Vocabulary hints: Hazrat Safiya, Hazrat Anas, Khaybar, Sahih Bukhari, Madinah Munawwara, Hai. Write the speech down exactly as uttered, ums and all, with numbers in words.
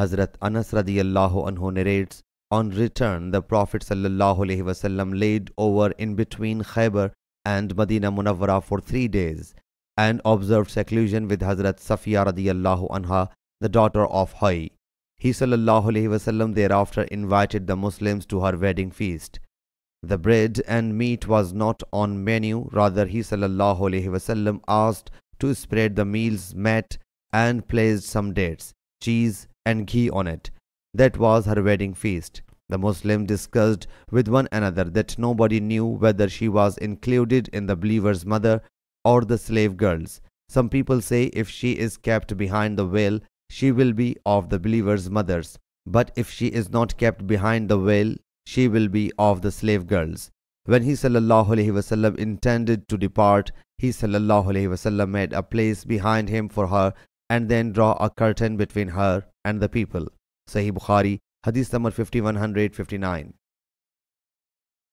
Hazrat Anas radiyallahu anhu narrates, on return, the Prophet sallallahu alaihi wasallam laid over in between Khaybar and Madinah Munawwara for three days and observed seclusion with Hazrat Safiya radiyallahu anha, the daughter of Hai. He sallallahu alaihi wasallam thereafter invited the Muslims to her wedding feast. The bread and meat was not on menu, rather he sallallahu alaihi wasallam asked to spread the meal's mat and placed some dates, cheese and ghee on it. That was her wedding feast. The Muslims discussed with one another that nobody knew whether she was included in the believer's mother or the slave girls. Some people say if she is kept behind the veil, she will be of the believer's mothers, but if she is not kept behind the veil, she will be of the slave girls. When he sallallahu alaihi wasallam intended to depart, he sallallahu alaihi wasallam made a place behind him for her and then draw a curtain between her and the people. Sahih Bukhari, Hadith number fifty-one hundred fifty-nine.